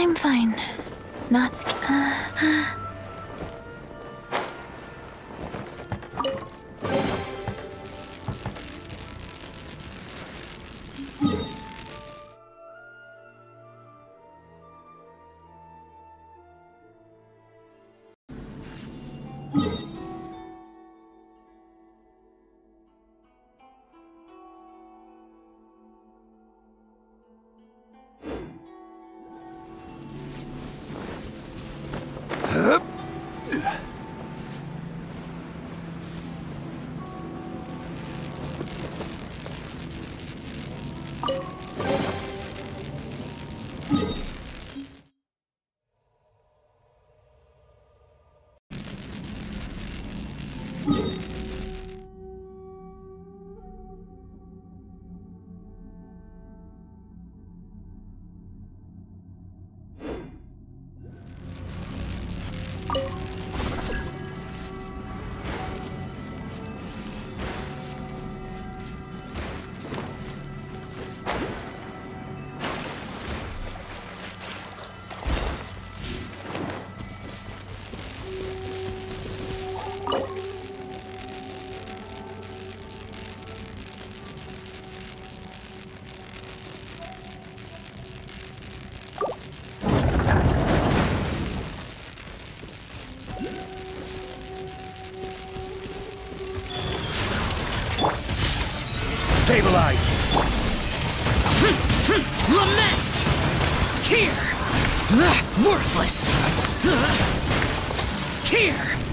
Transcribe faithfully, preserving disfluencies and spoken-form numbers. I'm fine. Not scared. Uh, Stabilize. Lament! Tear! Worthless! Tear!